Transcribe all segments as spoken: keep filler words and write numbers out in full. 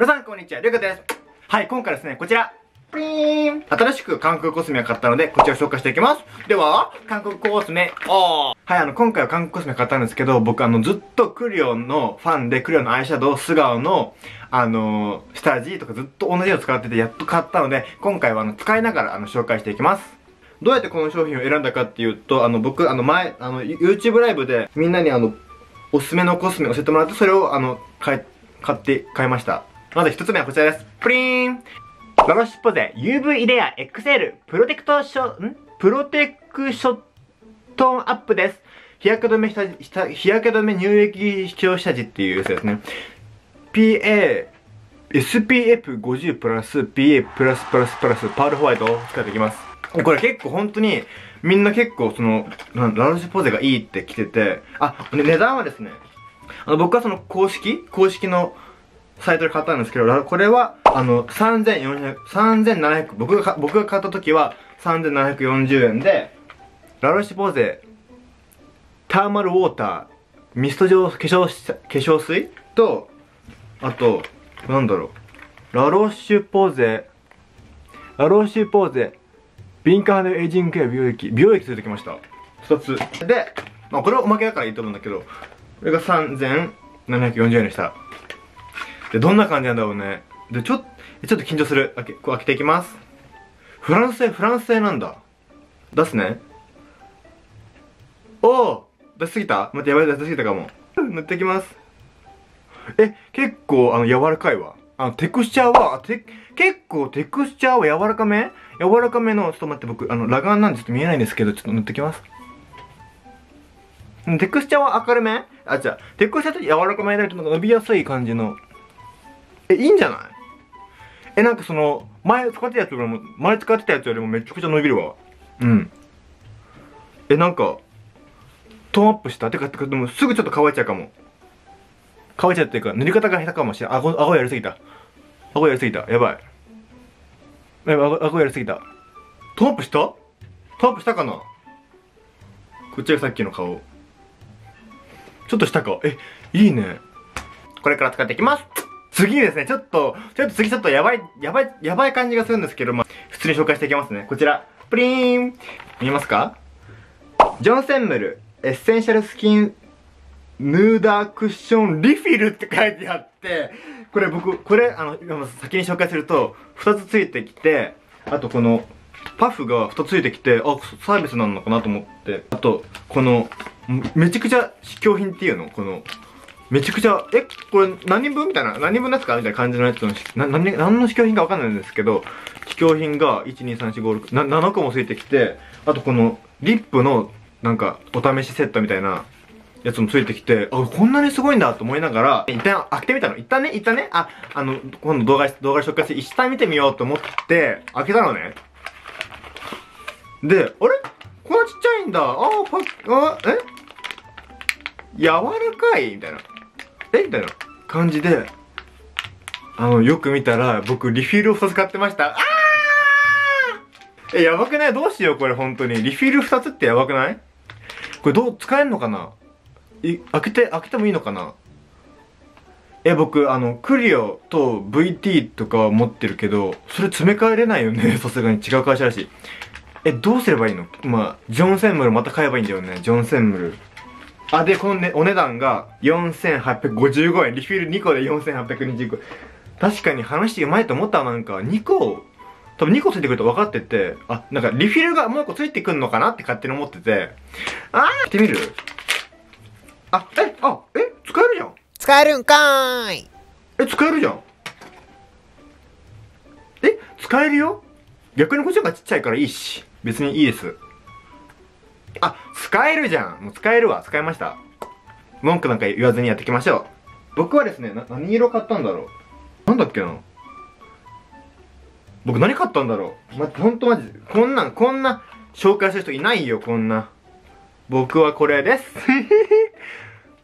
皆さんこんにちは、りゅうかです。はい、今回ですね、こちら、プリーン。新しく韓国コスメを買ったので、こちらを紹介していきます。では、韓国コスメ、おー。はい、あの、今回は韓国コスメ買ったんですけど、僕あの、ずっとクリオのファンで、クリオのアイシャドウ、素顔の、あのー、下地とかずっと同じのを使ってて、やっと買ったので、今回はあの、使いながら、あの、紹介していきます。どうやってこの商品を選んだかっていうと、あの、僕、あの、前、あの、YouTube ライブで、みんなにあの、おすすめのコスメを教えてもらって、それをあの、買い、買って、買いました。まず一つ目はこちらです。プリーン。ラロシュポゼ ユーブイ レア エックスエル プロテクトショ、んプロテクショットンアップです。日焼け止め下地、下日焼け止め乳液視聴下地っていうやつですね。ピーエー、エスピーエフごじゅう プラス ピーエー プラスプラスプラスパールホワイトを使っていきます。これ結構本当に、みんな結構その、ラロシュポゼがいいって来てて、あ、値段はですね、あの僕はその公式公式のサイトで買ったんですけど、これは、あの、さんぜんよんひゃく、さんぜんななひゃく、僕が、僕が買った時はさんぜんななひゃくよんじゅうえんで、ラロシュポーゼ、ターマルウォーター、ミスト状化粧、化粧水と、あと、なんだろう、ラロシュポーゼ、ラロシュポーゼ、敏感肌エイジングケア美容液、美容液ついてきました。二つ。で、まあこれはおまけだからいいと思うんだけど、これがさんぜんななひゃくよんじゅうえんでした。で、どんな感じなんだろうね。で、ちょっと、ちょっと緊張する。開け、こう開けていきます。フランス製、フランス製なんだ。出すね。おー！出しすぎた？待って、やばい、出しすぎたかも。塗っていきます。え、結構、あの、柔らかいわ。あの、テクスチャーは、て、結構テクスチャーは柔らかめ？柔らかめの、ちょっと待って、僕、あの、裸眼なんでちょっと見えないんですけど、ちょっと塗ってきます。テクスチャーは明るめ？あ、違う。テクスチャーって柔らかめになると、なんか伸びやすい感じの。え、いいんじゃない？え、なんかその、前使ってたやつよりも、前使ってたやつよりもめちゃくちゃ伸びるわ。うん。え、なんか、トーンアップしたてか、てか、でもすぐちょっと乾いちゃうかも。乾いちゃうっていうか、塗り方が下手かもしれない。あご、あごやりすぎた。あごやりすぎた。やばい。やばい、あご、あごやりすぎた。トーンアップした？トーンアップしたかな？こっちがさっきの顔。ちょっとしたか。え、いいね。これから使っていきます。次ですね、ちょっと、ちょっと次ちょっとやばい、やばい、やばい感じがするんですけど、まあ、普通に紹介していきますね。こちら、プリーン。見えますか？ジョンセンムル、エッセンシャルスキン、ヌーダークッションリフィルって書いてあって、これ僕、これ、あの、先に紹介すると、ふたつついてきて、あとこの、パフがふたつついてきて、あ、サービスなのかなと思って、あと、この、めちゃくちゃ試供品っていうの？この、めちゃくちゃ、え、これ何人分みたいな、何人分ですかみたいな感じのやつの、な、な、何の試供品かわかんないんですけど、試供品が、いち、に、さん、よん、ご、ろく、な、ななこもついてきて、あとこの、リップの、なんか、お試しセットみたいな、やつもついてきて、あ、こんなにすごいんだと思いながら、一旦開けてみたの。一旦ね、一旦ね、あ、あの、今度動画、動画紹介して、一旦見てみようと思って、開けたのね。で、あれ？こんなちっちゃいんだ。あー、パッ、あ、え？柔らかいみたいな。えみたいな感じで、あの、よく見たら、僕、リフィルをふたつ買ってました。あー！え、やばくない？どうしようこれ、本当に。リフィルふたつってやばくない？これ、どう、使えるのかな？い、開けて、開けてもいいのかな？え、僕、あの、クリオと ブイティー とかは持ってるけど、それ詰め替えれないよね。さすがに違う会社だし。え、どうすればいいの？まあ、ジョンセンムルまた買えばいいんだよね。ジョンセンムル。あ、で、このね、お値段がよんせんはっぴゃくごじゅうごえん。リフィルにこでよんせんはっぴゃくにじゅうごえん。確かに話うまいと思ったわ、なんか。にこ、多分にこついてくると分かってて、あ、なんかリフィルがもういっこついてくんのかなって勝手に思ってて。あーってみる？あ、え、あ、え、使えるじゃん。使えるんかーい。え、使えるじゃん。え、使えるよ。逆にこっちの方がちっちゃいからいいし。別にいいです。あ、使えるじゃん。もう使えるわ。使いました。文句なんか言わずにやっていきましょう。僕はですね、な、何色買ったんだろう。なんだっけな。僕何買ったんだろう。ま、ほんとマジで。こんなん、こんな、紹介する人いないよ、こんな。僕はこれです。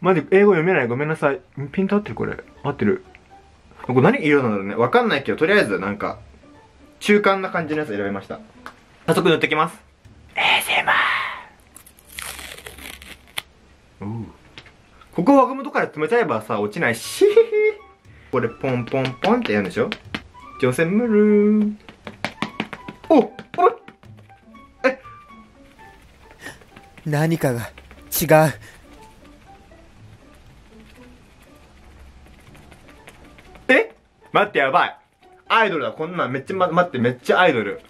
マジ、英語読めない。ごめんなさい。ピント合ってるこれ。合ってる。これ何色なんだろうね。わかんないけど、とりあえずなんか、中間な感じのやつ選びました。早速塗ってきます。エーエスエムアール！ここを輪ゴムとかで詰めちゃえばさ、落ちないし。これポンポンポンってやるんでしょ。ジョセムルー。おっ、あれ、え、何かが違う。え、待って、やばい、アイドルだ、こんなんめっちゃ、ま、待って、めっちゃアイドル。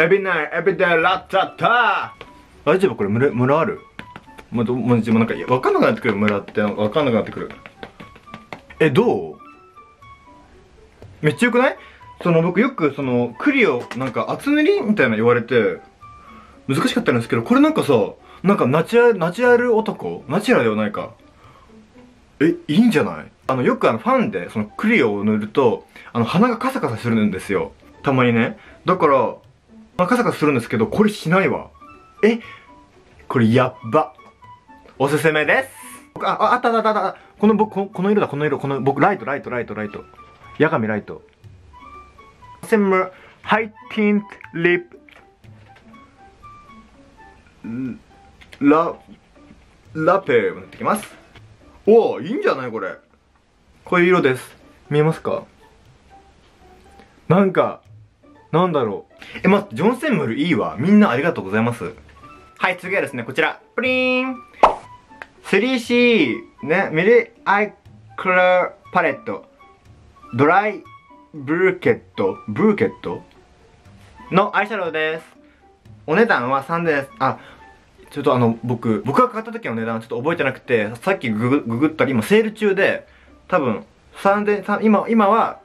エビナイエビデラッタッタ。大丈夫、これ村、村ある、ま、ど、もうなんか分かんなくなってくる、村って分かんなくなってくる。え、どう、めっちゃよくない？その僕よくその栗をなんか厚塗りみたいな言われて難しかったんですけど、これなんかさ、なんかナチュラル、ナチュラル男、ナチュラルではないか。え、いいんじゃない？あのよくあのファンでその栗を塗るとあの鼻がカサカサするんですよ、たまにね。だから、まあ、カサカサするんですけど、これしないわ。え、これやっば、おすすめです。あ、あ、あったあったあった、この僕、この色だ、この色、この僕、ライトライトライトライト、ヤガミライト、セムハイティントリップララペを塗ってきます。おお、いいんじゃないこれ。こういう色です、見えますか。なんか、なんだろう、え、待って、ジョンセンムルいいわ。みんなありがとうございます。はい、次はですね、こちらプリーン スリーシー ね、ミリアイクラーパレット、ドライブルーケット、ブーケットのアイシャドウです。お値段はさんぜんえんです。あ、ちょっとあの僕僕が買った時の値段はちょっと覚えてなくて、さっきグ グ, ググったら今セール中で、多分さんぜん、今今は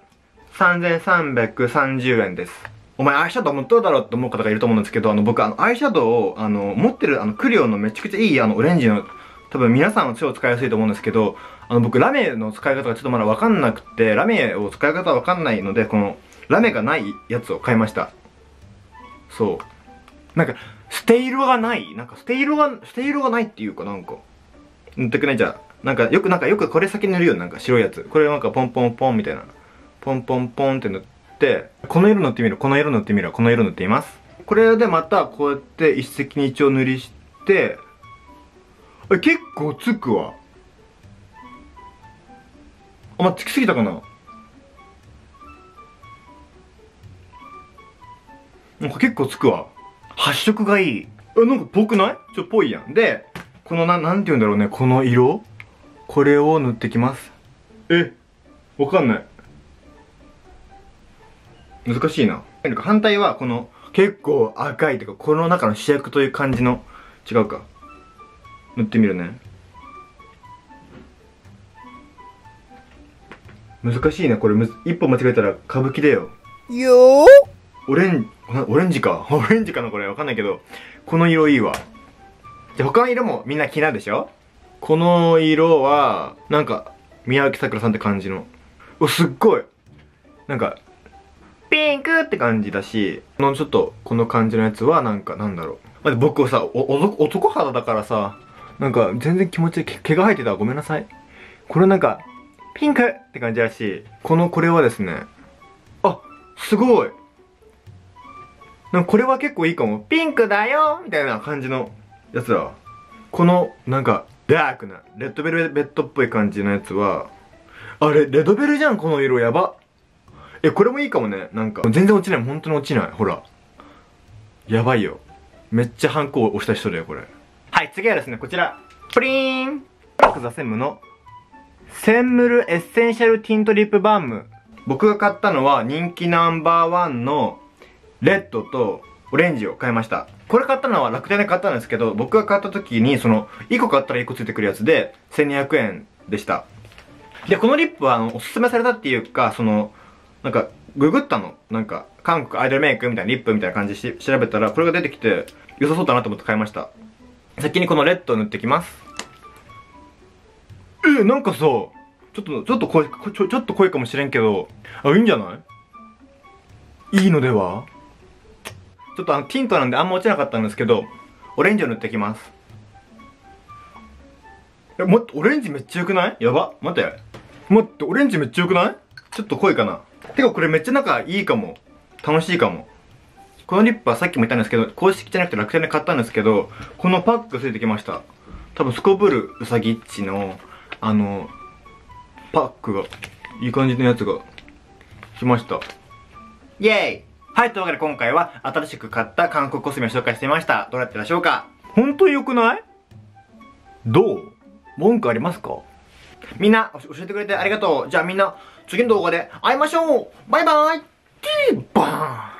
さんぜんさんびゃくさんじゅうえんです。お前アイシャドウ持っとるだろうって思う方がいると思うんですけど、あの僕あのアイシャドウをあの持ってるあのクリオのめちゃくちゃいいあのオレンジの、多分皆さんは超使いやすいと思うんですけど、あの僕ラメの使い方がちょっとまだ分かんなくて、ラメを使い方分かんないので、このラメがないやつを買いました。そう、なんか捨て色がない、なんか捨て色が捨て色がないっていうか、なんか塗ってくない。じゃあなんかよくなんかよくこれ先塗るよ、なんか白いやつ、これなんかポンポンポンみたいな、ポンポンポンって塗って、この色塗ってみる、この色塗ってみる、この色塗っています。これでまたこうやって一石二鳥塗りして、え、結構つくわ。あ、ま、つきすぎたかな。なんか結構つくわ。発色がいい。え、なんかぽくない？ちょっとぽいやん。で、このな、なんて言うんだろうね、この色？これを塗ってきます。え、わかんない。難しいな。反対はこの、結構赤いというか、この中の主役という感じの、違うか。塗ってみるね。難しいなこれ、む一歩間違えたら歌舞伎だよ。よー、オレンオレンジかオレンジかな、これわかんないけど、この色いいわ。じゃ他の色もみんな気になるでしょ。この色はなんか宮脇さくらさんって感じの、お、すっごいなんかピンクって感じだし、このちょっとこの感じのやつはなんか、なんだろう、僕はさ、おお男肌だからさ、なんか全然気持ちで毛が生えてたらごめんなさい。これなんかピンクって感じだし、このこれはですね、あ、すごい、なんかこれは結構いいかも。ピンクだよみたいな感じのやつだ。このなんかダークなレッドベルベッドっぽい感じのやつは、あれレッドベルじゃん、この色やば。え、これもいいかもね。なんか全然落ちない、本当に落ちない、ほらやばいよ、めっちゃハンコを押した人だよこれ。はい、次はですね、こちらプリーンザセムのセンムルエッセンシャルティントリップバーム。僕が買ったのは人気ナンバーワンのレッドとオレンジを買いました。これ買ったのは楽天で買ったんですけど、僕が買った時にそのいっこ買ったらいっこついてくるやつでせんにひゃくえんでした。でこのリップはあのおすすめされたっていうか、そのなんかググったの、なんか韓国アイドルメイクみたいなリップみたいな感じで調べたらこれが出てきて良さそうだなと思って買いました。先にこのレッドを塗ってきます。えー、なんかさ、ちょっとちょっと濃い、ちょ、ちょっと濃いかもしれんけど、あ、いいんじゃない、いいのでは。ちょっとあのティントなんであんま落ちなかったんですけど、オレンジを塗ってきます。え、待って、オレンジめっちゃ良くない、やば、待って待って、オレンジめっちゃ良くない、ちょっと濃いかな。てかこれめっちゃなんかいいかも、楽しいかも。このリップはさっきも言ったんですけど、公式じゃなくて楽天で買ったんですけど、このパックついてきました。多分すこぶるうさぎっちの、あの、パックが、いい感じのやつが来ました。イエーイ。はい、というわけで今回は新しく買った韓国コスメを紹介してみました。どうだったでしょうか？本当に良くない？どう？文句ありますか？みんな、教えてくれてありがとう。じゃあみんな、次の動画で会いましょう。バイバーイ。ティーバーン。